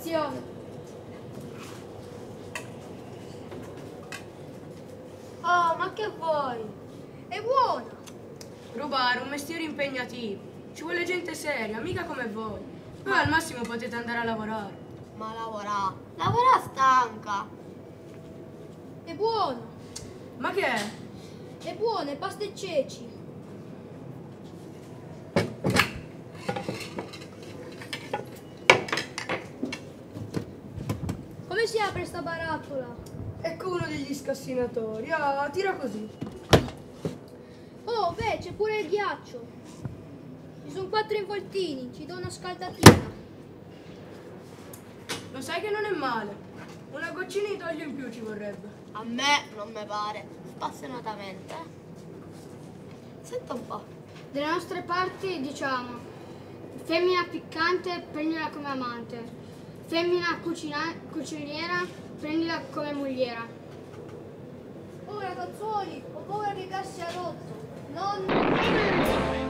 Option. Oh, ma che vuoi? È buona. Rubare un mestiere impegnativo. Ci vuole gente seria, mica come voi. Voi al massimo potete andare a lavorare. Ma lavorare? Lavorare stanca. È buono. Ma che è? È buono, è pasta e ceci. Come si apre sta barattola? Ecco uno degli scassinatori. Ah, tira così. Oh, beh, c'è pure il ghiaccio. Ci sono 4 involtini, ci do una scaldatina. Lo sai che non è male. Una goccina di taglio in più ci vorrebbe. A me non mi pare, spassionatamente. Senta un po'. Delle nostre parti diciamo femmina piccante, prendila come amante. Femmina cuciniera, prendila come mogliera. Oh ragazzoli, ho paura che il gas sia rotto. Non...